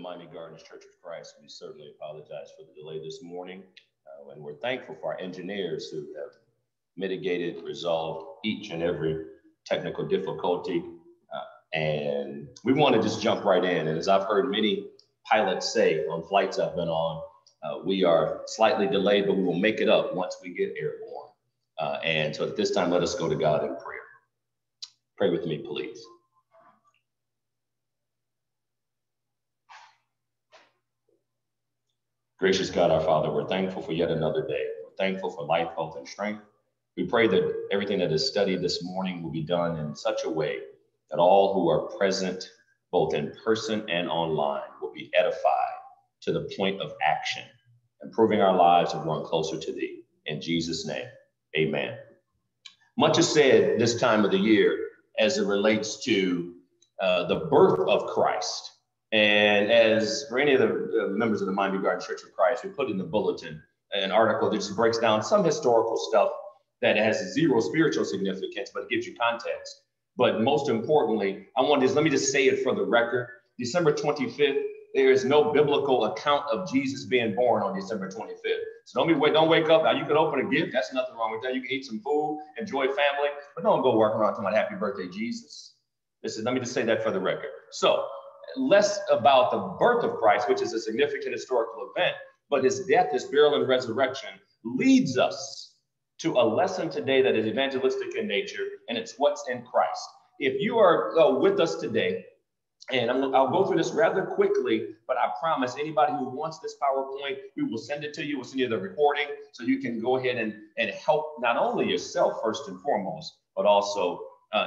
Miami Gardens Church of Christ. We certainly apologize for the delay this morning, and we're thankful for our engineers who have mitigated, resolved each and every technical difficulty, and we want to just jump right in. And as I've heard many pilots say on flights I've been on, we are slightly delayed, but we will make it up once we get airborne. And so at this time, let us go to God in prayer. Pray with me, please. Gracious God, our Father, we're thankful for yet another day. We're thankful for life, health, and strength. We pray that everything that is studied this morning will be done in such a way that all who are present, both in person and online, will be edified to the point of action, improving our lives and growing closer to Thee. In Jesus' name, amen. Much is said this time of the year as it relates to the birth of Christ. And as for any of the members of the Miami Gardens Church of Christ, we put in the bulletin an article that just breaks down some historical stuff that has zero spiritual significance, but it gives you context. But most importantly, I want to let me just say it for the record. December 25th, there is no biblical account of Jesus being born on December 25th. So don't wake up. Now, you can open a gift. That's nothing wrong with that. You can eat some food, enjoy family, but don't go walking around talking about happy birthday, Jesus. Let me just say that for the record. So, less about the birth of Christ, which is a significant historical event, but his death, his burial, and resurrection leads us to a lesson today that is evangelistic in nature, and it's what's in Christ. If you are with us today, and I'll go through this rather quickly, but I promise anybody who wants this PowerPoint, we will send it to you. We'll send you the recording so you can go ahead and help not only yourself first and foremost, but also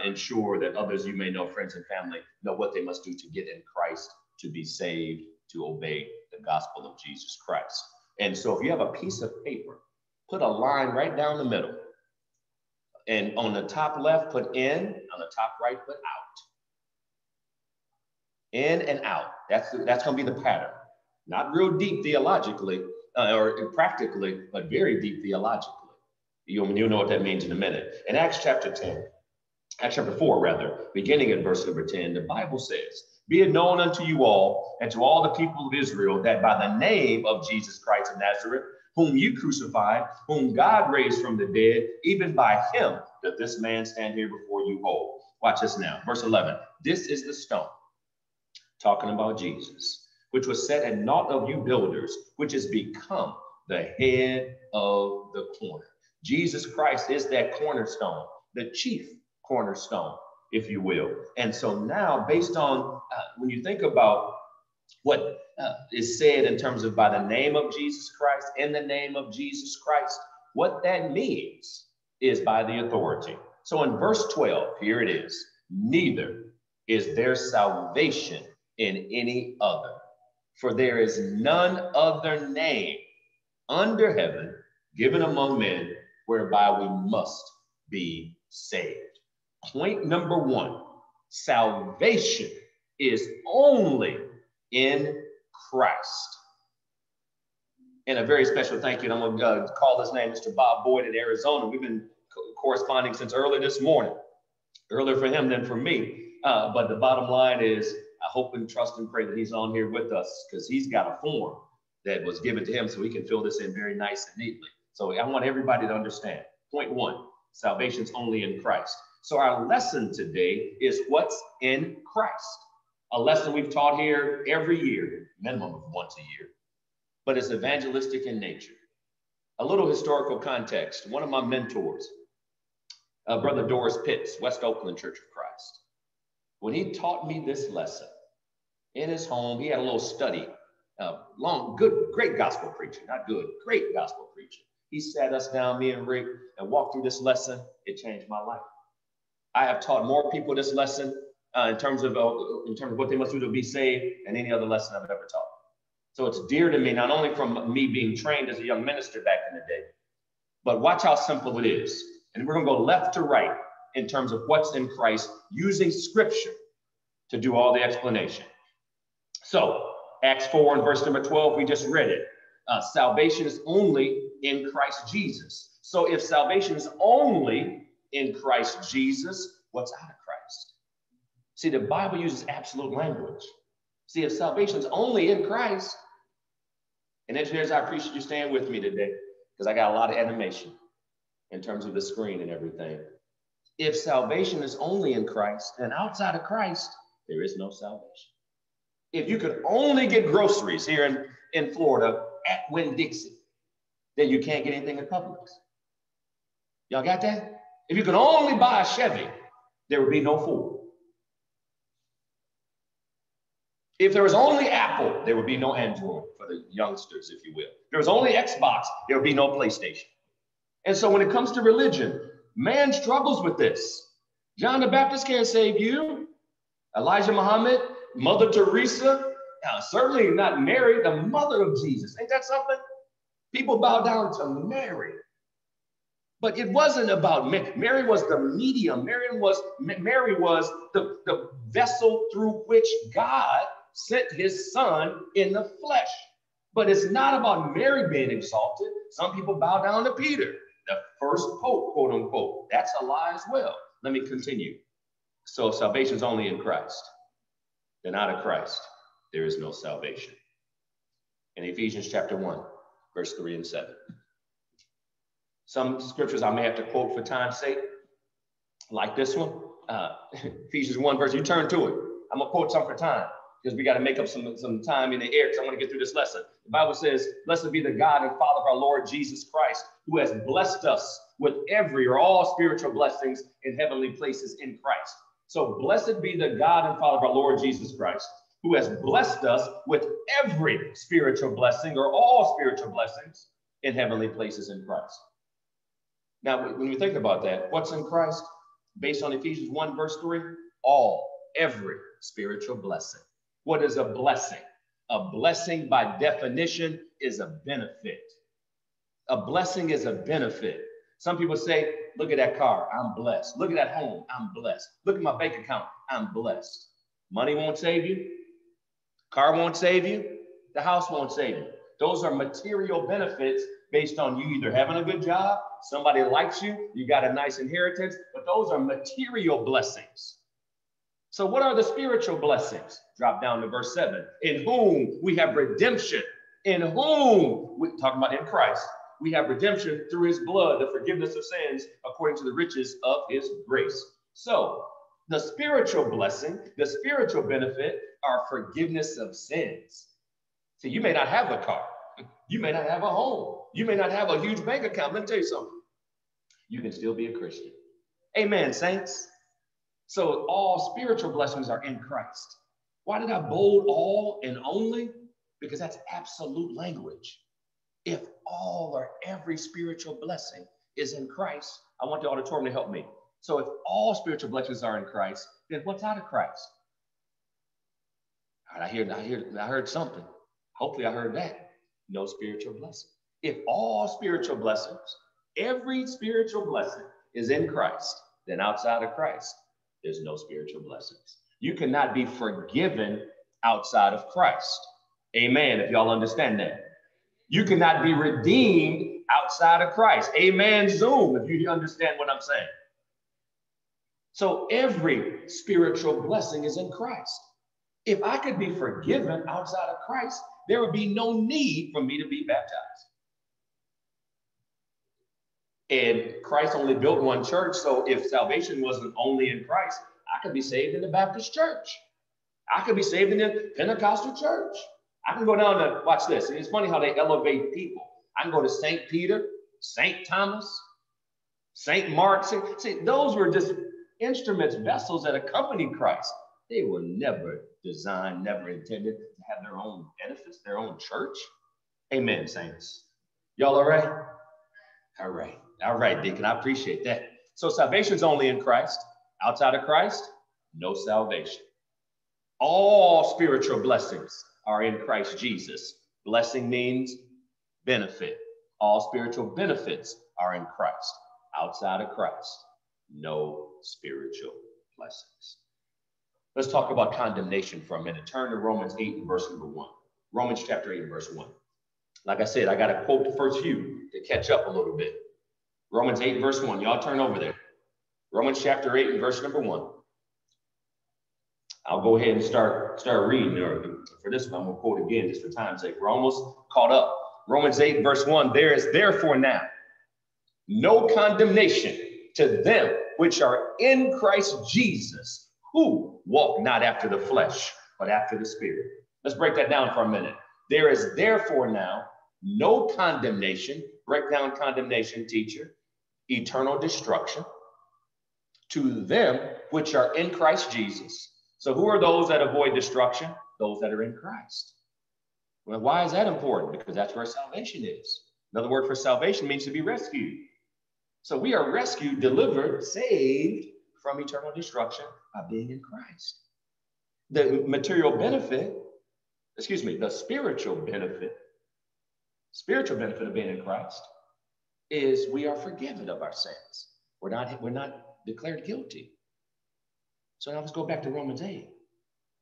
ensure that others you may know, friends and family, know what they must do to get in Christ, to be saved, to obey the gospel of Jesus Christ. And so if you have a piece of paper, put a line right down the middle. And on the top left, put in, on the top right, put out. In and out. That's going to be the pattern. Not real deep theologically or practically, but very deep theologically. You'll know what that means in a minute. In Acts chapter 10. Acts chapter 4, rather, beginning at verse number 10, the Bible says, "Be it known unto you all and to all the people of Israel that by the name of Jesus Christ of Nazareth, whom you crucified, whom God raised from the dead, even by him doth this man stand here before you whole." Watch this now. Verse 11. "This is the stone," talking about Jesus, "which was set at naught of you builders, which is become the head of the corner." Jesus Christ is that cornerstone, the chief cornerstone, if you will. And so now, based on when you think about what is said in terms of by the name of Jesus Christ, in the name of Jesus Christ, what that means is by the authority. So in verse 12, here it is, "Neither is there salvation in any other, for there is none other name under heaven given among men whereby we must be saved." Point number one, salvation is only in Christ. And a very special thank you. And I'm going to call his name Mr. Bob Boyd in Arizona. We've been corresponding since early this morning, earlier for him than for me. But the bottom line is I hope and trust and pray that he's on here with us because he's got a form that was given to him so he can fill this in very nice and neatly. So I want everybody to understand. Point one, salvation's only in Christ. So our lesson today is what's in Christ, a lesson we've taught here every year, minimum of once a year, but it's evangelistic in nature. A little historical context. One of my mentors, Brother Doris Pitts, West Oakland Church of Christ, when he taught me this lesson in his home, he had a little study, great gospel preaching, not good, great gospel preaching. He sat us down, me and Rick, and walked through this lesson. It changed my life. I have taught more people this lesson in terms of what they must do to be saved than any other lesson I've ever taught. So it's dear to me, not only from me being trained as a young minister back in the day, but watch how simple it is. And we're going to go left to right in terms of what's in Christ using scripture to do all the explanation. So Acts 4 and verse number 12, we just read it. Salvation is only in Christ Jesus. So if salvation is only in Christ Jesus, what's out of Christ? See, the Bible uses absolute language. See, if salvation's only in Christ, and engineers, I appreciate you staying with me today because I got a lot of animation in terms of the screen and everything. If salvation is only in Christ, then outside of Christ, there is no salvation. If you could only get groceries here in Florida at Winn-Dixie, then you can't get anything at Publix. Y'all got that? If you could only buy a Chevy, there would be no Ford. If there was only Apple, there would be no Android for the youngsters, if you will. If there was only Xbox, there would be no PlayStation. And so when it comes to religion, man struggles with this. John the Baptist can't save you. Elijah Muhammad, Mother Teresa, certainly not Mary, the mother of Jesus. Ain't that something? People bow down to Mary. But it wasn't about Mary. Mary was the medium. Mary was the vessel through which God sent his son in the flesh. But it's not about Mary being exalted. Some people bow down to Peter, the first pope, quote unquote. That's a lie as well. Let me continue. So salvation's only in Christ. Then out of Christ, there is no salvation. In Ephesians chapter 1, verse 3 and 7. Some scriptures I may have to quote for time's sake, like this one, Ephesians 1 verse, you turn to it. I'm gonna quote some for time, because we got to make up some time in the air because I want to get through this lesson. The Bible says, blessed be the God and Father of our Lord Jesus Christ, who has blessed us with every or all spiritual blessings in heavenly places in Christ. So blessed be the God and Father of our Lord Jesus Christ, who has blessed us with every spiritual blessing or all spiritual blessings in heavenly places in Christ. Now, when we think about that, what's in Christ? Based on Ephesians 1 verse 3, all, every spiritual blessing. What is a blessing? A blessing by definition is a benefit. A blessing is a benefit. Some people say, look at that car, I'm blessed. Look at that home, I'm blessed. Look at my bank account, I'm blessed. Money won't save you. Car won't save you. The house won't save you. Those are material benefits based on you either having a good job, somebody likes you, you got a nice inheritance, but those are material blessings. So what are the spiritual blessings? Drop down to verse 7. In whom we have redemption. In whom, we're talking about in Christ, we have redemption through his blood, the forgiveness of sins, according to the riches of his grace. So the spiritual blessing, the spiritual benefit are forgiveness of sins. See, you may not have a car. You may not have a home. You may not have a huge bank account. Let me tell you something. You can still be a Christian. Amen, saints. So all spiritual blessings are in Christ. Why did I bold all and only? Because that's absolute language. If all or every spiritual blessing is in Christ, I want the auditorium to help me. So if all spiritual blessings are in Christ, then what's out of Christ? All right, I heard something. Hopefully I heard that. No spiritual blessing. If all spiritual blessings, every spiritual blessing is in Christ, then outside of Christ, there's no spiritual blessings. You cannot be forgiven outside of Christ. Amen, if y'all understand that. You cannot be redeemed outside of Christ. Amen, Zoom, if you understand what I'm saying. So every spiritual blessing is in Christ. If I could be forgiven outside of Christ, there would be no need for me to be baptized. And Christ only built one church, so if salvation wasn't only in Christ, I could be saved in the Baptist church. I could be saved in the Pentecostal church. I can go down to, watch this, it's funny how they elevate people. I can go to St. Peter, St. Thomas, St. Mark. See, those were just instruments, vessels that accompanied Christ. They were never designed, never intended to have their own edifice, their own church. Amen, saints. Y'all all right? All right. All right, Deacon, I appreciate that. So salvation's only in Christ. Outside of Christ, no salvation. All spiritual blessings are in Christ Jesus. Blessing means benefit. All spiritual benefits are in Christ. Outside of Christ, no spiritual blessings. Let's talk about condemnation for a minute. Turn to Romans 8 and verse number 1. Romans chapter 8 and verse 1. Like I said, I got to quote the first few to catch up a little bit. Romans 8 verse 1, y'all turn over there. Romans chapter 8 and verse number 1. I'll go ahead and start reading, or for this one, I'm gonna quote again just for time's sake. We're almost caught up. Romans 8, verse 1, there is therefore now no condemnation to them which are in Christ Jesus, who walk not after the flesh, but after the Spirit. Let's break that down for a minute. There is therefore now no condemnation, break down condemnation, teacher, eternal destruction to them which are in Christ Jesus. So who are those that avoid destruction? Those that are in Christ. Well, why is that important? Because that's where salvation is. Another word for salvation means to be rescued. So we are rescued, delivered, saved from eternal destruction by being in Christ. The material benefit, excuse me, the spiritual benefit of being in Christ is we are forgiven of our sins. We're not declared guilty. So now let's go back to Romans 8.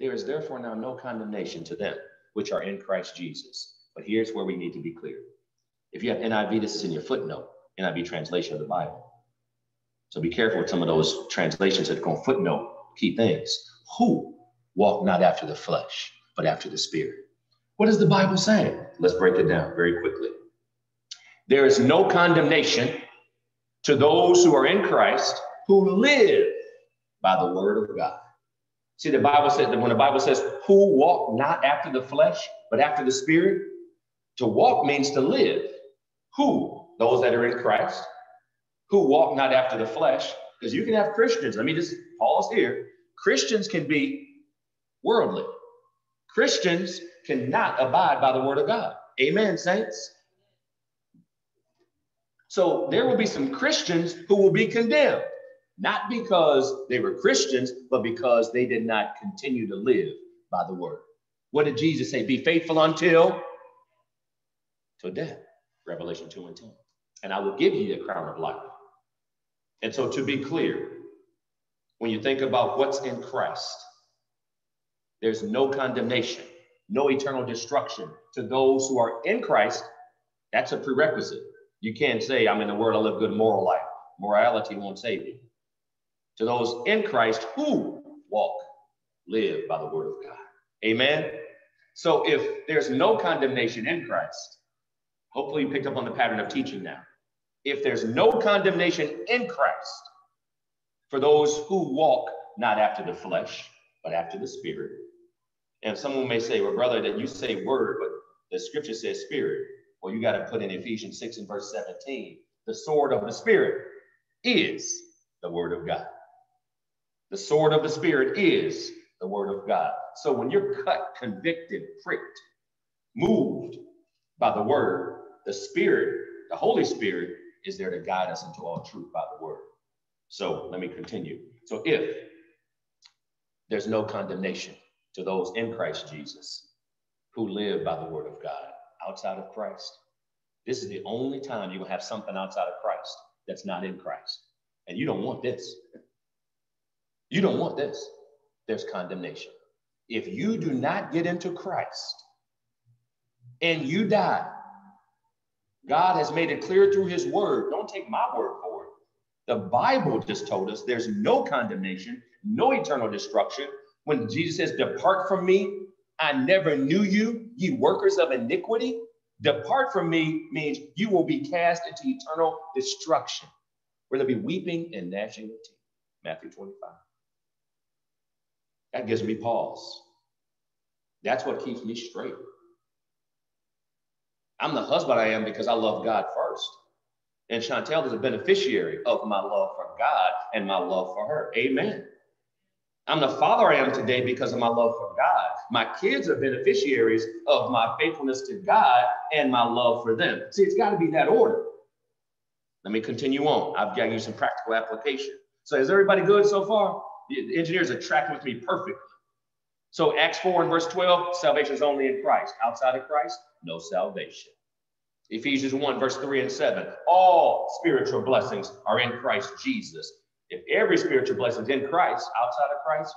There is therefore now no condemnation to them which are in Christ Jesus. But here's where we need to be clear. If you have NIV, this is in your footnote, NIV translation of the Bible. So be careful with some of those translations that go footnote key things. Who walk not after the flesh, but after the Spirit. What is the Bible saying? Let's break it down very quickly. There is no condemnation to those who are in Christ who live by the word of God. See, the Bible said that when the Bible says who walk not after the flesh, but after the Spirit, to walk means to live. Who? Those that are in Christ, who walk not after the flesh, because you can have Christians. Let me just pause here. Christians can be worldly. Christians cannot abide by the word of God. Amen, saints. So there will be some Christians who will be condemned, not because they were Christians, but because they did not continue to live by the word. What did Jesus say? Be faithful till death, Revelation 2:10. And I will give you the crown of life. And so to be clear, when you think about what's in Christ, there's no condemnation, no eternal destruction to those who are in Christ. That's a prerequisite. You can't say, I'm in the world, I live a good moral life. Morality won't save you. To those in Christ who live by the word of God. Amen. So if there's no condemnation in Christ, hopefully you picked up on the pattern of teaching now. If there's no condemnation in Christ for those who walk not after the flesh, but after the Spirit. And someone may say, well, brother, that you say word, but the scripture says spirit. Well, you got to put in Ephesians 6 and verse 17, the sword of the Spirit is the word of God. The sword of the Spirit is the word of God. So when you're cut, convicted, pricked, moved by the word, the Spirit, the Holy Spirit is there to guide us into all truth by the word. So let me continue. So if there's no condemnation to those in Christ Jesus who live by the word of God outside of Christ, this is the only time you will have something outside of Christ that's not in Christ. And you don't want this. You don't want this. There's condemnation. If you do not get into Christ and you die, God has made it clear through his word. Don't take my word for it. The Bible just told us there's no condemnation, no eternal destruction. When Jesus says, depart from me, I never knew you, ye workers of iniquity. Depart from me means you will be cast into eternal destruction, where there'll be weeping and gnashing of teeth. Matthew 25. That gives me pause. That's what keeps me straight. I'm the husband I am because I love God first. And Chantel is a beneficiary of my love for God and my love for her. Amen. I'm the father I am today because of my love for God. My kids are beneficiaries of my faithfulness to God and my love for them. See, it's got to be that order. Let me continue on. I've got you some practical application. So is everybody good so far? The engineers are tracking with me perfectly. So Acts 4 and verse 12, salvation is only in Christ. Outside of Christ, no salvation. Ephesians 1, verse 3 and 7, all spiritual blessings are in Christ Jesus. If every spiritual blessing is in Christ, outside of Christ,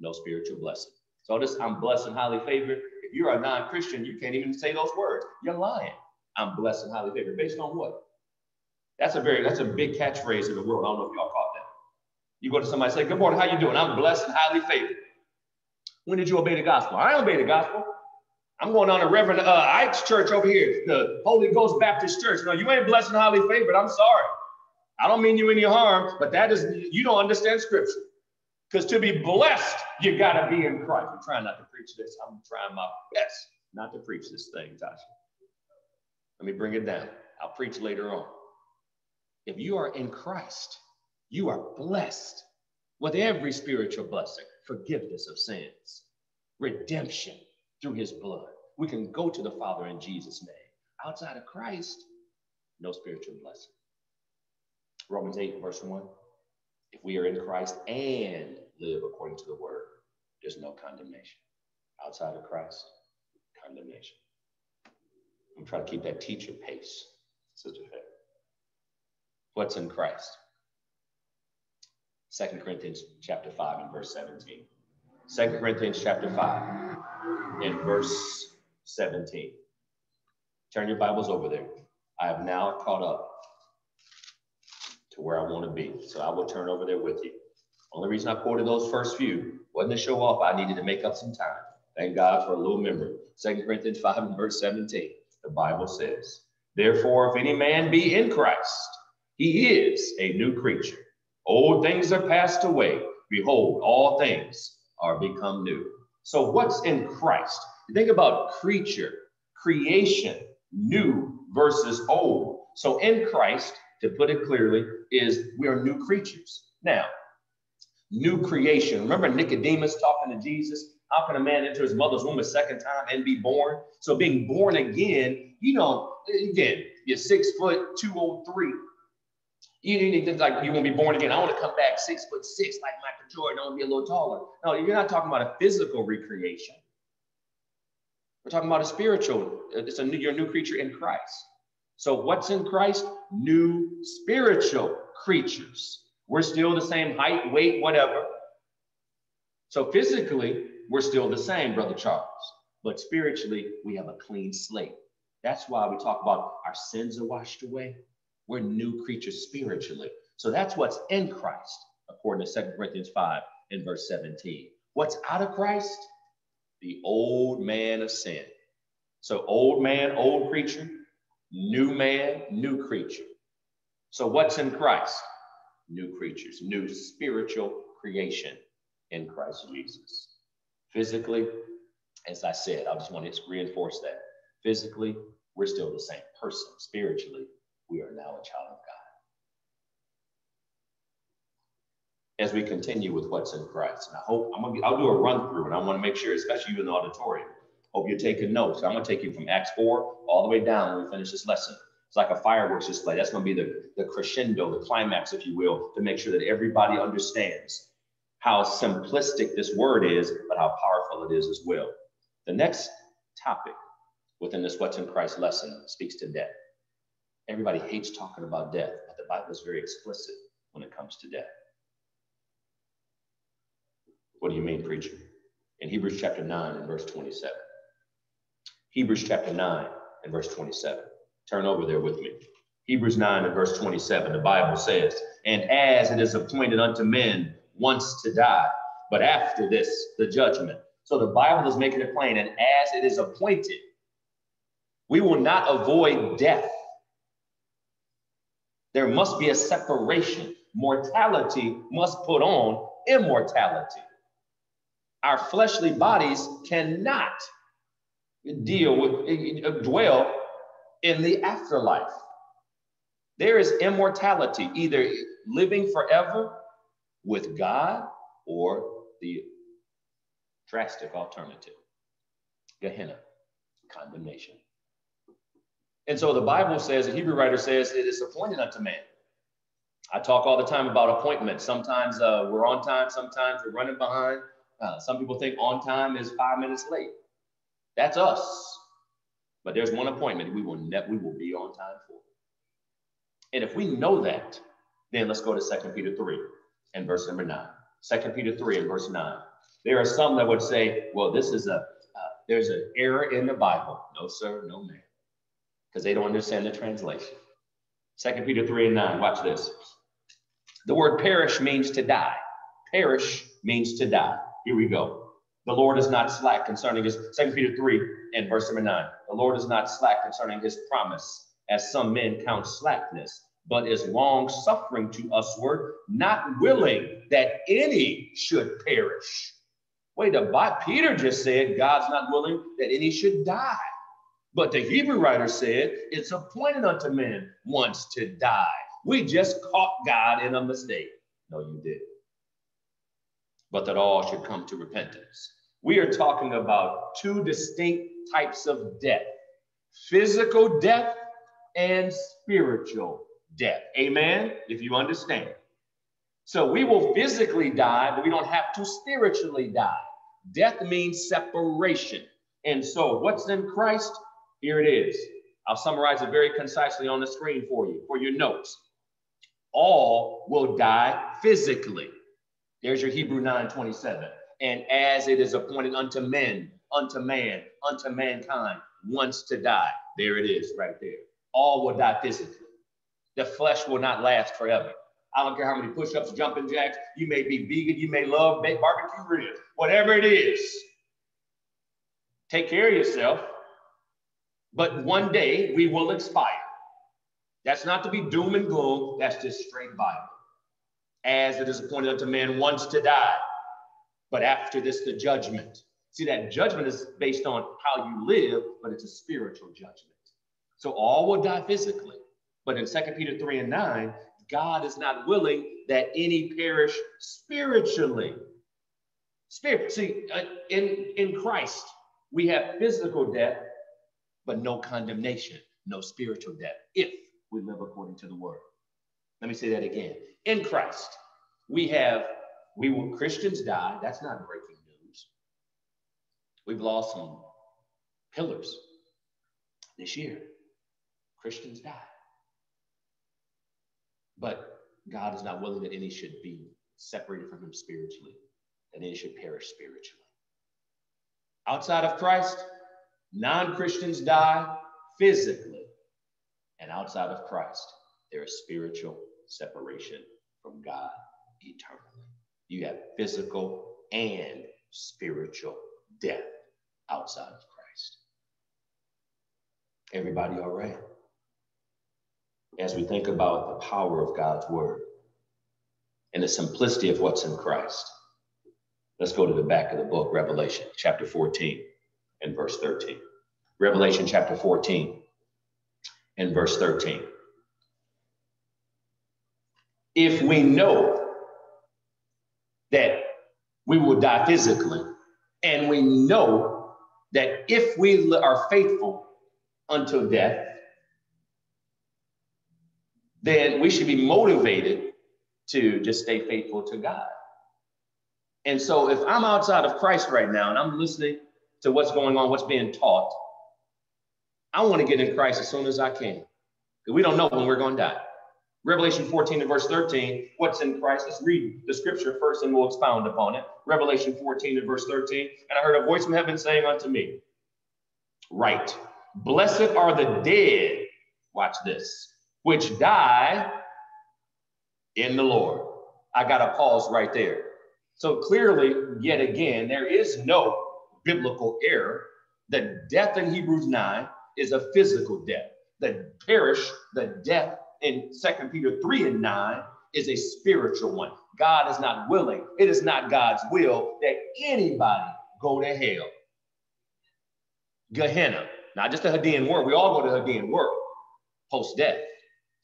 no spiritual blessing. So this, I'm blessed and highly favored. If you're a non-Christian, you can't even say those words. You're lying. I'm blessed and highly favored. Based on what? That's a big catchphrase in the world. I don't know if y'all caught that. You go to somebody and say, good morning, how you doing? I'm blessed and highly favored. When did you obey the gospel? I obey the gospel. I'm going on to Reverend Ike's church over here, the Holy Ghost Baptist Church. No, you ain't blessed and highly favored. I'm sorry. I don't mean you any harm, but that is, you don't understand scripture. Because to be blessed, you got to be in Christ. I'm trying not to preach this. I'm trying my best not to preach this thing, Tasha. Let me bring it down. I'll preach later on. If you are in Christ, you are blessed with every spiritual blessing, forgiveness of sins, redemption through his blood. We can go to the Father in Jesus' name. Outside of Christ, no spiritual blessing. Romans 8, verse 1. If we are in Christ and live according to the word, there's no condemnation. Outside of Christ, condemnation. I'm trying to keep that teacher pace. Sister Faith. What's in Christ? 2 Corinthians chapter 5 and verse 17. 2 Corinthians chapter 5 and verse 17. Turn your Bibles over there. I have now caught up to where I want to be. So I will turn over there with you. Only reason I quoted those first few wasn't to show off. I needed to make up some time. Thank God for a little memory. 2 Corinthians 5 and verse 17. The Bible says, therefore, if any man be in Christ, he is a new creature. Old things are passed away. Behold, all things are become new. So what's in Christ? Think about creature, creation, new versus old. So in Christ, to put it clearly, is we are new creatures. Now, new creation. Remember Nicodemus talking to Jesus? How can a man enter his mother's womb a second time and be born? So being born again, you don't, again, you're 6 foot, 203. You need to think like, you want to be born again. I want to come back 6'6", like Michael Jordan. I want to be a little taller. No, you're not talking about a physical recreation. We're talking about a spiritual, it's a new, you're a new creature in Christ. So what's in Christ? New spiritual creatures. We're still the same height, weight, whatever. So physically, we're still the same, Brother Charles. But spiritually, we have a clean slate. That's why we talk about our sins are washed away. We're new creatures spiritually. So that's what's in Christ, according to 2 Corinthians 5 and verse 17. What's out of Christ? The old man of sin. So old man, old creature. New man, new creature. So what's in Christ? New creatures, new spiritual creation in Christ Jesus. Physically, as I said, I just want to reinforce that. Physically, we're still the same person. Spiritually, we are now a child of God. As we continue with what's in Christ, and I hope, I'll do a run through, and I want to make sure, especially you in the auditorium, hope you're taking notes. I'm going to take you from Acts 4 all the way down when we finish this lesson. It's like a fireworks display. That's going to be the crescendo, the climax, if you will, to make sure that everybody understands how simplistic this word is, but how powerful it is as well. The next topic within this What's in Christ lesson speaks to death. Everybody hates talking about death, but the Bible is very explicit when it comes to death. What do you mean, preacher? In Hebrews chapter 9 and verse 27. Hebrews chapter 9 and verse 27. Turn over there with me. Hebrews 9 and verse 27, the Bible says, and as it is appointed unto men once to die, but after this, the judgment. So the Bible is making it plain, and as it is appointed, we will not avoid death. There must be a separation. Mortality must put on immortality. Our fleshly bodies cannot dwell in the afterlife. There is immortality, either living forever with God or the drastic alternative, Gehenna, condemnation. And so the Bible says, the Hebrew writer says, it is appointed unto man. I talk all the time about appointments. Sometimes we're on time, sometimes we're running behind. Some people think on time is 5 minutes late. That's us. But there's one appointment we will be on time for. And if we know that, then let's go to 2 Peter 3 and verse number 9. 2 Peter 3 and verse 9. There are some that would say, well, this is there's an error in the Bible. No, sir, no, ma'am. Because they don't understand the translation. 2 Peter 3 and 9, watch this. The word perish means to die. Perish means to die. Here we go. The Lord is not slack concerning his, 2 Peter 3 and verse number 9. The Lord is not slack concerning his promise, as some men count slackness, but is long suffering to usward, not willing that any should perish. Wait, Peter just said God's not willing that any should die. But the Hebrew writer said, it's appointed unto men once to die. We just caught God in a mistake. No, you didn't. But that all should come to repentance. We are talking about two distinct types of death: physical death and spiritual death. Amen? If you understand. So we will physically die, but we don't have to spiritually die. Death means separation. And so what's in Christ? Here it is. I'll summarize it very concisely on the screen for you, for your notes. All will die physically. There's your Hebrew 9:27. And as it is appointed unto men, unto man, unto mankind, once to die. There it is right there. All will die physically. The flesh will not last forever. I don't care how many push-ups, jumping jacks. You may be vegan. You may love barbecue ribs. Whatever it is, take care of yourself. But one day we will expire. That's not to be doom and gloom. That's just straight Bible. As it is appointed unto man once to die, but after this, the judgment. See, that judgment is based on how you live, but it's a spiritual judgment. So all will die physically. But in 2 Peter 3 and 9, God is not willing that any perish spiritually. See, in Christ, we have physical death, but no condemnation, no spiritual death, if we live according to the word. Let me say that again. In Christ, Christians die. That's not breaking news. We've lost some pillars this year. Christians die. But God is not willing that any should be separated from him spiritually, that any should perish spiritually. Outside of Christ, non-Christians die physically. And outside of Christ, there is spiritual separation from God eternally. You have physical and spiritual death outside of Christ. Everybody all right? As we think about the power of God's word and the simplicity of what's in Christ, let's go to the back of the book, Revelation chapter 14 and verse 13. Revelation chapter 14 and verse 13. If we know that we will die physically, and we know that if we are faithful until death, then we should be motivated to just stay faithful to God. And so if I'm outside of Christ right now and I'm listening to what's going on, what's being taught, I want to get in Christ as soon as I can, because we don't know when we're going to die. Revelation 14 and verse 13, what's in Christ? Let's read the scripture first and we'll expound upon it. Revelation 14 and verse 13, and I heard a voice from heaven saying unto me, write, blessed are the dead, watch this, which die in the Lord. I got to pause right there. So clearly, yet again, there is no biblical error. The death in Hebrews 9 is a physical death. The death in 2 Peter 3 and 9 is a spiritual one. God is not willing. It is not God's will that anybody go to hell. Gehenna, not just the Hadean world. We all go to the Hadean world post-death,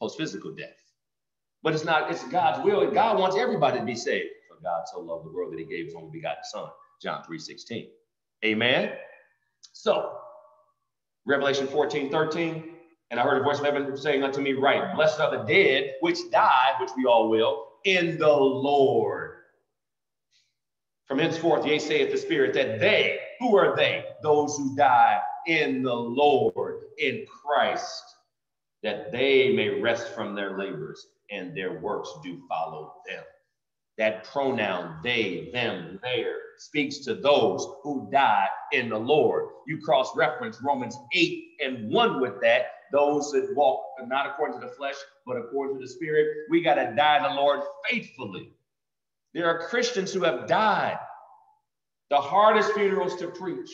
post-physical death. But it's not, it's God's will. God wants everybody to be saved. For God so loved the world that he gave his only begotten son, John 3:16. Amen. So Revelation 14:13. And I heard a voice from heaven saying unto me, write, blessed are the dead, which die, which we all will, in the Lord. From henceforth, yea, saith the Spirit, that they, who are they? Those who die in the Lord, in Christ, that they may rest from their labors, and their works do follow them. That pronoun, they, them, their, speaks to those who die in the Lord. You cross-reference Romans 8 and 1 with that. Those that walk not according to the flesh, but according to the Spirit. We got to die in the Lord faithfully. There are Christians who have died. The hardest funerals to preach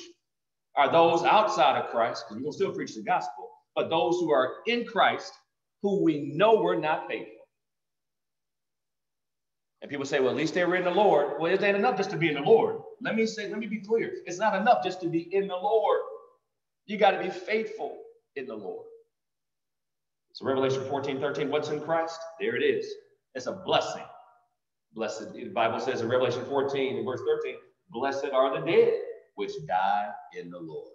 are those outside of Christ, because we will still preach the gospel, but those who are in Christ, who we know were not faithful. And people say, well, at least they were in the Lord. Well, it ain't enough just to be in the Lord. Let me be clear. It's not enough just to be in the Lord. You got to be faithful in the Lord. So Revelation 14:13, what's in Christ? There it is. It's a blessing. Blessed, the Bible says in Revelation 14 and verse 13, blessed are the dead which die in the Lord.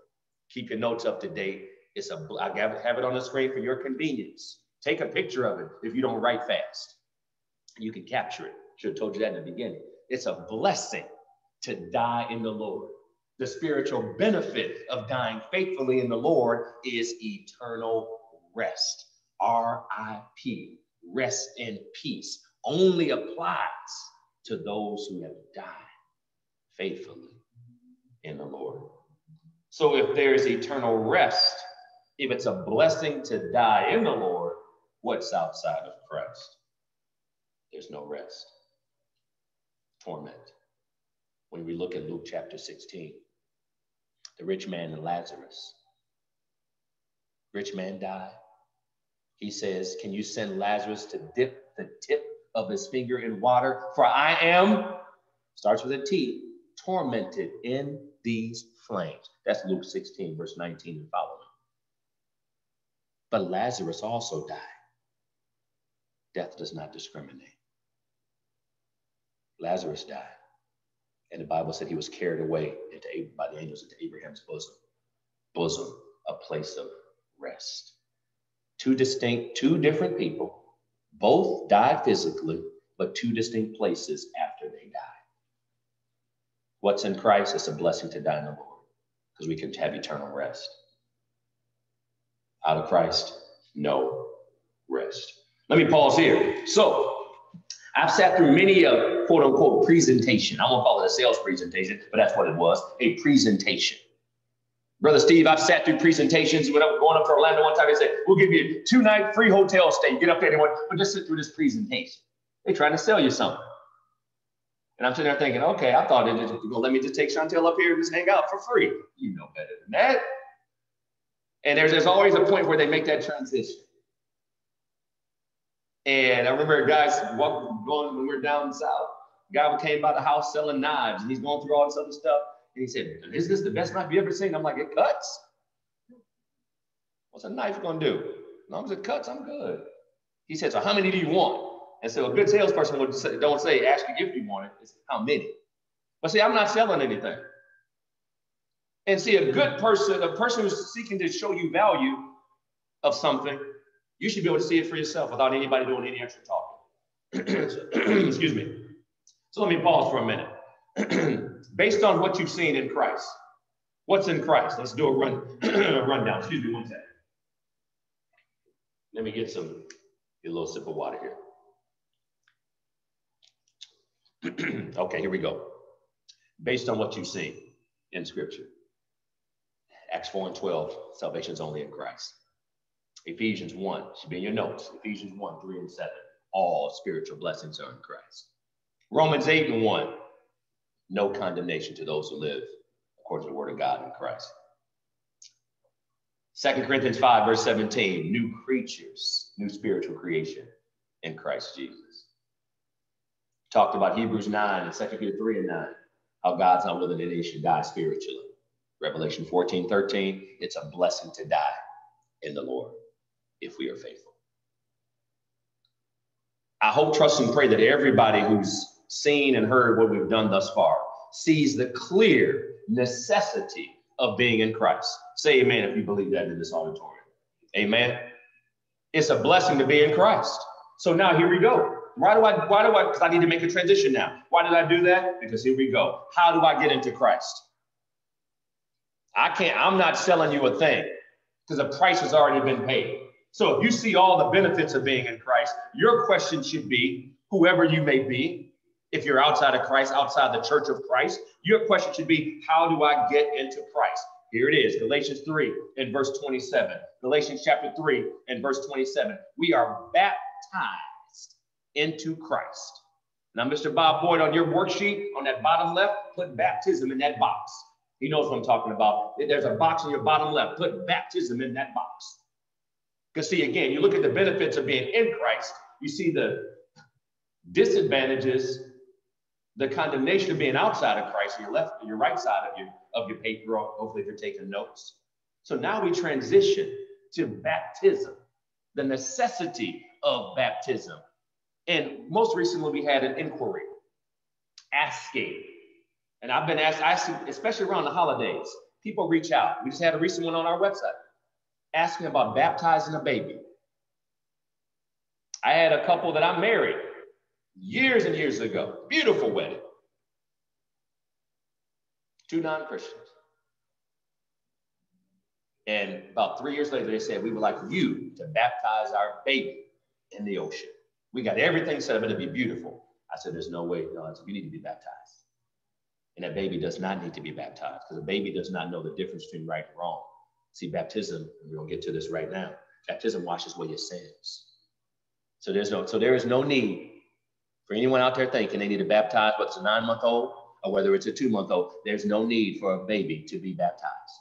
Keep your notes up to date. I have it on the screen for your convenience. Take a picture of it if you don't write fast. You can capture it. Should have told you that in the beginning. It's a blessing to die in the Lord. The spiritual benefit of dying faithfully in the Lord is eternal rest. R.I.P. Rest in peace only applies to those who have died faithfully in the Lord. So if there is eternal rest, if it's a blessing to die in the Lord, what's outside of Christ? There's no rest. Torment. When we look at Luke chapter 16, the rich man and Lazarus. Rich man died. He says, can you send Lazarus to dip the tip of his finger in water? For I am, starts with a T, tormented in these flames. That's Luke 16, verse 19 and following. But Lazarus also died. Death does not discriminate. Lazarus died. And the Bible said he was carried away by the angels into Abraham's bosom. Bosom, a place of rest. Two different people, both died physically, but two distinct places after they died. What's in Christ is a blessing to die in the Lord, because we can have eternal rest. Out of Christ, no rest. Let me pause here. So, I've sat through many a quote unquote presentation. I won't call it a sales presentation, but that's what it was, a presentation. Brother Steve, I've sat through presentations. When I was going up to Orlando one time, they said, we'll give you a 2-night free hotel stay. Get up there, anyone, but just sit through this presentation. They're trying to sell you something. And I'm sitting there thinking, okay, I thought, let me just take Chantel up here and just hang out for free. You know better than that. And there's always a point where they make that transition. And I remember guys going when we were down south. A guy came by the house selling knives, and he's going through all this other stuff. And he said, "Is this the best knife you ever seen?" I'm like, "It cuts. What's a knife gonna do? As long as it cuts, I'm good." He said, "So how many do you want?" And so a good salesperson would say, don't say ask you if you want it. It's how many. But see, I'm not selling anything. And see, a good person, a person who's seeking to show you value of something. You should be able to see it for yourself without anybody doing any extra talking. Excuse me. So let me pause for a minute. Based on what you've seen in Christ, what's in Christ? Let's do a rundown. Excuse me, one second. Let me get a little sip of water here. Okay, here we go. Based on what you've seen in Scripture, Acts 4:12, salvation's only in Christ. Ephesians 1, should be in your notes. Ephesians 1:3-7. All spiritual blessings are in Christ. Romans 8:1. No condemnation to those who live according to the word of God in Christ. 2 Corinthians 5:17. New creatures, new spiritual creation in Christ Jesus. Talked about Hebrews 9 and 2 Peter 3:9. How God's not willing that any should die spiritually. Revelation 14:13. It's a blessing to die in the Lord, if we are faithful. I hope, trust, and pray that everybody who's seen and heard what we've done thus far sees the clear necessity of being in Christ. Say amen if you believe that in this auditorium. Amen. It's a blessing to be in Christ. So now here we go. Because I need to make a transition now. Why did I do that? Because here we go. How do I get into Christ? I'm not selling you a thing, because the price has already been paid. So if you see all the benefits of being in Christ, your question should be, whoever you may be, if you're outside of Christ, outside the church of Christ, your question should be, how do I get into Christ? Here it is, Galatians 3 and verse 27. Galatians chapter 3 and verse 27. We are baptized into Christ. Now, Mr. Bob Boyd, on your worksheet, on that bottom left, put baptism in that box. He knows what I'm talking about. There's a box on your bottom left. Put baptism in that box. Because see, again, you look at the benefits of being in Christ. You see the disadvantages, the condemnation of being outside of Christ on your left and your right side of your paper, hopefully if you're taking notes. So now we transition to baptism, the necessity of baptism. And most recently, we had an inquiry, asking. And I've been asked, I see, especially around the holidays, people reach out. We just had a recent one on our website, asking about baptizing a baby. I had a couple that I married years and years ago, beautiful wedding. Two non-Christians. And about 3 years later, they said, we would like you to baptize our baby in the ocean. We got everything set up, it'll be beautiful. I said, there's no way, no, you need to be baptized. And that baby does not need to be baptized because the baby does not know the difference between right and wrong. See, baptism, we're gonna get to this right now. Baptism washes away your sins. So there is no need for anyone out there thinking they need to baptize, whether it's a 9-month-old or whether it's a 2-month-old, there's no need for a baby to be baptized.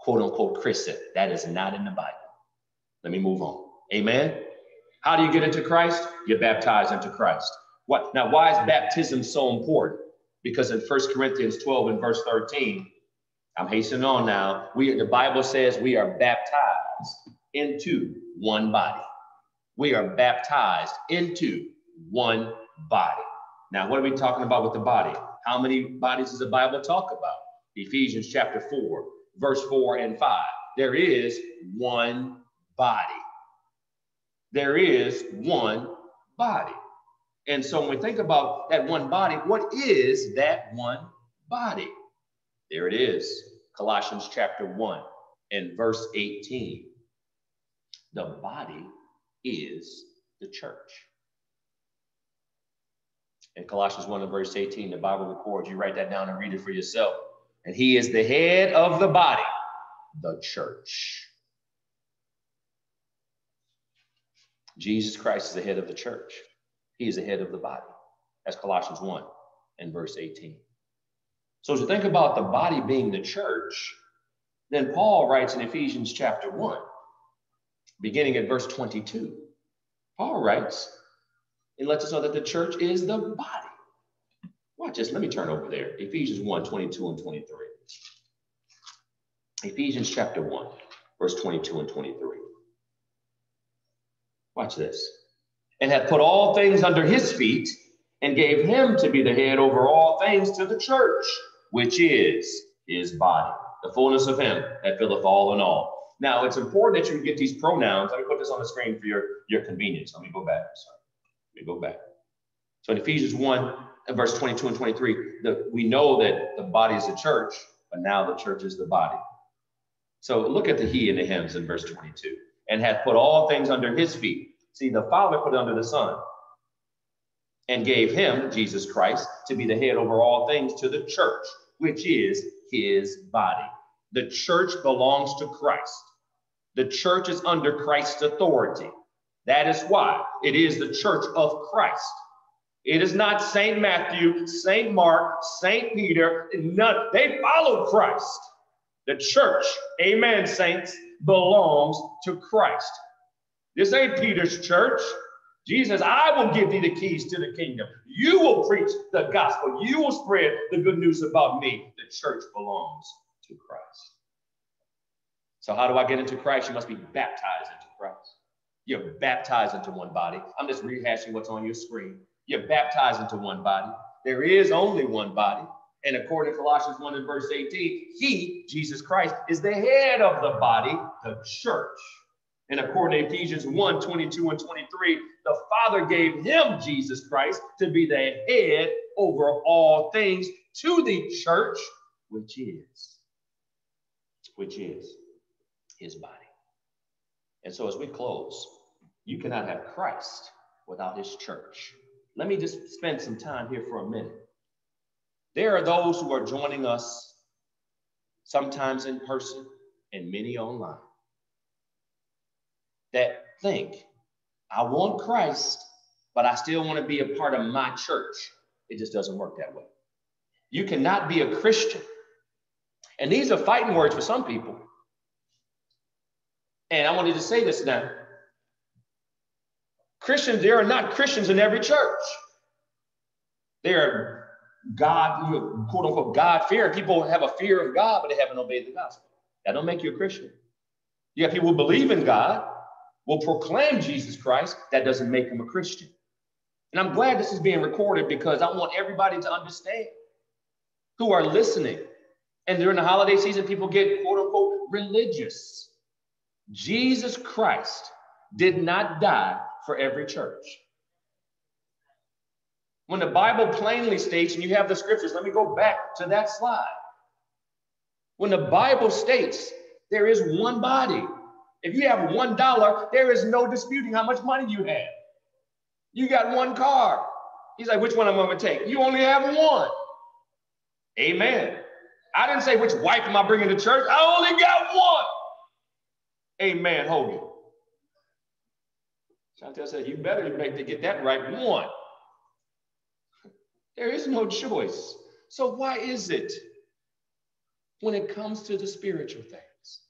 Quote unquote christened. That is not in the Bible. Let me move on. Amen. How do you get into Christ? You're baptized into Christ. What? Now, why is baptism so important? Because in 1 Corinthians 12 and verse 13, I'm hastening on now. The Bible says we are baptized into one body. We are baptized into one body. Now, what are we talking about with the body? How many bodies does the Bible talk about? Ephesians chapter 4, verse 4 and 5. There is one body. There is one body. And so when we think about that one body, what is that one body? There it is, Colossians chapter 1 and verse 18. The body is the church. In Colossians 1 and verse 18, the Bible records, you write that down and read it for yourself. And he is the head of the body, the church. Jesus Christ is the head of the church. He is the head of the body. That's Colossians 1 and verse 18. So as you think about the body being the church, then Paul writes in Ephesians chapter 1, beginning at verse 22, Paul writes and lets us know that the church is the body. Watch this. Let me turn over there. Ephesians 1, 22 and 23. Ephesians chapter 1, verse 22 and 23. Watch this. And hath put all things under his feet and gave him to be the head over all things to the church, which is his body, the fullness of him that filleth all in all. Now, it's important that you get these pronouns. Let me put this on the screen for your convenience. Let me go back. Sorry. Let me go back. So in Ephesians 1, verse 22 and 23, we know that the body is the church, but now the church is the body. So look at the he and the hims in verse 22. And hath put all things under his feet. See, the Father put under the Son and gave him, Jesus Christ, to be the head over all things to the church, which is his body. The church belongs to Christ. The church is under Christ's authority. That is why it is the church of Christ. It is not St. Matthew, St. Mark, St. Peter. None. They follow Christ. The church, amen, saints, belongs to Christ. This ain't Peter's church. Jesus, I will give thee the keys to the kingdom. You will preach the gospel. You will spread the good news about me. The church belongs to Christ. So how do I get into Christ? You must be baptized into Christ. You're baptized into one body. I'm just rehashing what's on your screen. You're baptized into one body. There is only one body. And according to Colossians 1 and verse 18, he, Jesus Christ, is the head of the body, the church. And according to Ephesians 1, 22 and 23, the Father gave him, Jesus Christ, to be the head over all things to the church, which is his body. And so as we close, you cannot have Christ without his church. Let me just spend some time here for a minute. There are those who are joining us, sometimes in person and many online, that think, I want Christ, but I still want to be a part of my church. It just doesn't work that way. You cannot be a Christian. And these are fighting words for some people. And I wanted to say this now. Christians, there are not Christians in every church. There are God, quote unquote, God-fearing. People have a fear of God, but they haven't obeyed the gospel. That don't make you a Christian. You have people who believe in God, will proclaim Jesus Christ. That doesn't make them a Christian. And I'm glad this is being recorded because I want everybody to understand who are listening. And during the holiday season, people get, quote unquote, religious. Jesus Christ did not die for every church. When the Bible plainly states, and you have the scriptures, let me go back to that slide. When the Bible states there is one body, if you have $1, there is no disputing how much money you have. You got one car. He's like, which one am I going to take? You only have one. Amen. I didn't say which wife am I bringing to church. I only got one. Amen. Hold it. Chantel said, you better make to get that right. One. There is no choice. So why is it when it comes to the spiritual things,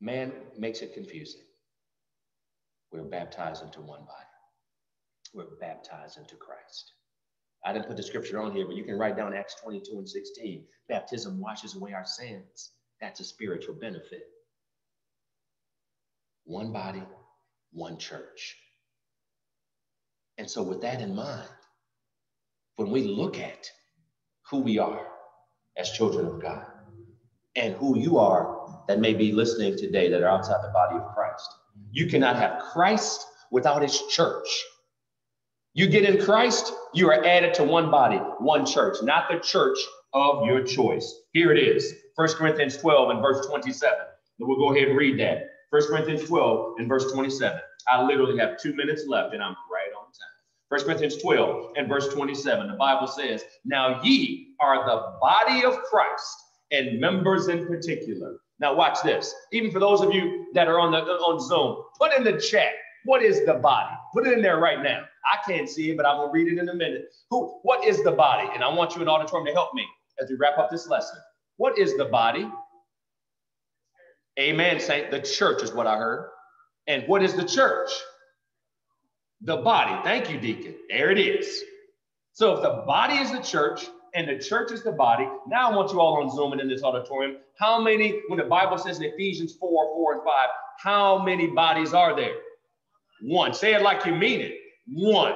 man makes it confusing? We're baptized into one body. We're baptized into Christ. I didn't put the scripture on here, but you can write down Acts 22:16. Baptism washes away our sins. That's a spiritual benefit. One body, one church. And so with that in mind, when we look at who we are as children of God and who you are that may be listening today that are outside the body of Christ, you cannot have Christ without his church. You get in Christ, you are added to one body, one church, not the church of your choice. Here it is, 1 Corinthians 12:27. We'll go ahead and read that. 1 Corinthians 12:27. I literally have 2 minutes left and I'm right on time. 1 Corinthians 12:27. The Bible says, now ye are the body of Christ and members in particular. Now watch this. Even for those of you that are on Zoom, put in the chat, what is the body? Put it in there right now. I can't see it, but I'm going to read it in a minute. What is the body? And I want you in auditorium to help me as we wrap up this lesson. What is the body? Amen, saint. The church is what I heard. And what is the church? The body. Thank you, Deacon. There it is. So if the body is the church and the church is the body, now I want you all on Zoom and in this auditorium, how many, when the Bible says in Ephesians 4:4-5, how many bodies are there? One. Say it like you mean it. One.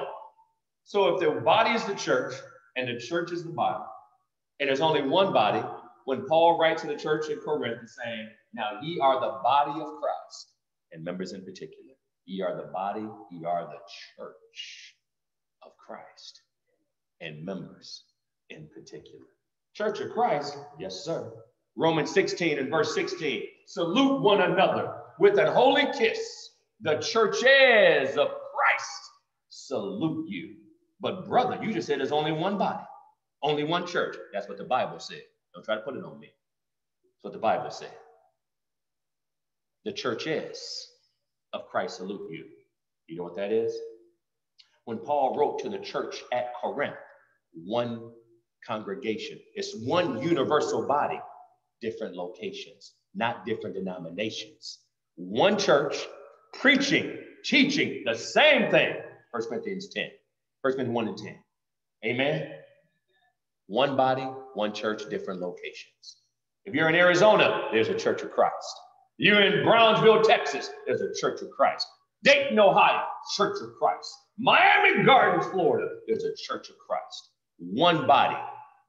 So if the body is the church and the church is the body, and there's only one body, when Paul writes to the church in Corinth and saying, now ye are the body of Christ, and members in particular, ye are the body, ye are the church of Christ, and members in particular. Church of Christ, yes, sir. Romans 16:16, salute one another with an holy kiss. The churches of Christ salute you. But brother, you just said there's only one body, only one church. That's what the Bible said. Don't try to put it on me. That's what the Bible said. The churches of Christ salute you. You know what that is? When Paul wrote to the church at Corinth, one congregation. It's one universal body, different locations, not different denominations. One church preaching, teaching the same thing. 1 Corinthians 1:10. Amen. One body, one church, different locations. If you're in Arizona, there's a Church of Christ. You're in Brownsville, Texas, there's a Church of Christ. Dayton, Ohio, Church of Christ. Miami Gardens, Florida, there's a Church of Christ. One body,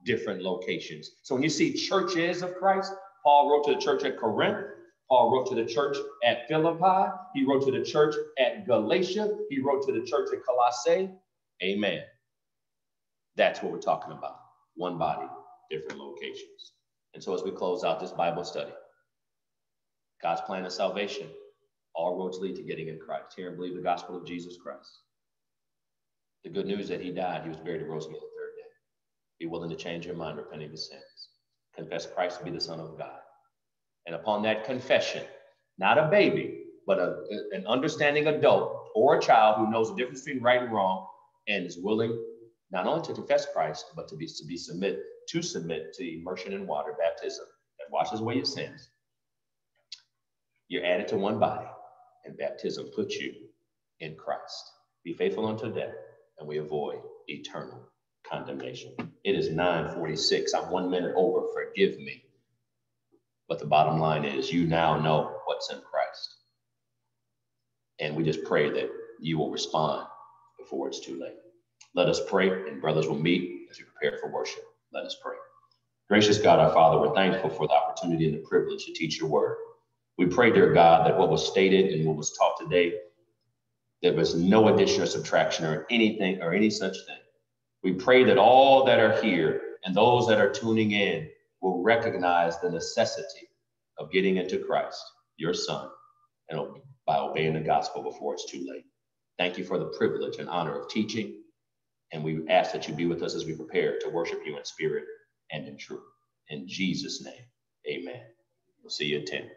different locations. So when you see churches of Christ, Paul wrote to the church at Corinth. Paul wrote to the church at Philippi. He wrote to the church at Galatia. He wrote to the church at Colossae. Amen. That's what we're talking about. One body, different locations. And so as we close out this Bible study, God's plan of salvation, all roads lead to getting in Christ. Hear and believe the gospel of Jesus Christ. The good news that he died, he was buried and rose again the third day. Be willing to change your mind, repent of your sins. Confess Christ to be the Son of God. And upon that confession, not a baby, but an understanding adult or a child who knows the difference between right and wrong and is willing not only to confess Christ, but to submit to immersion in water baptism that washes away your sins. You're added to one body, and baptism puts you in Christ. Be faithful unto death, and we avoid eternal condemnation. It is 9:46. I'm 1 minute over. Forgive me. But the bottom line is you now know what's in Christ. And we just pray that you will respond before it's too late. Let us pray, and brothers will meet as we prepare for worship. Let us pray. Gracious God, our Father, we're thankful for the opportunity and the privilege to teach your word. We pray, dear God, that what was stated and what was taught today, there was no addition or subtraction or anything or any such thing. We pray that all that are here and those that are tuning in will recognize the necessity of getting into Christ, your son, and by obeying the gospel before it's too late. Thank you for the privilege and honor of teaching. And we ask that you be with us as we prepare to worship you in spirit and in truth. In Jesus' name, amen. We'll see you at 10.